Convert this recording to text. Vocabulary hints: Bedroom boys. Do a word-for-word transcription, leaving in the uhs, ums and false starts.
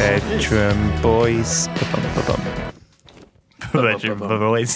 Bedroom boys. Bedroom boys.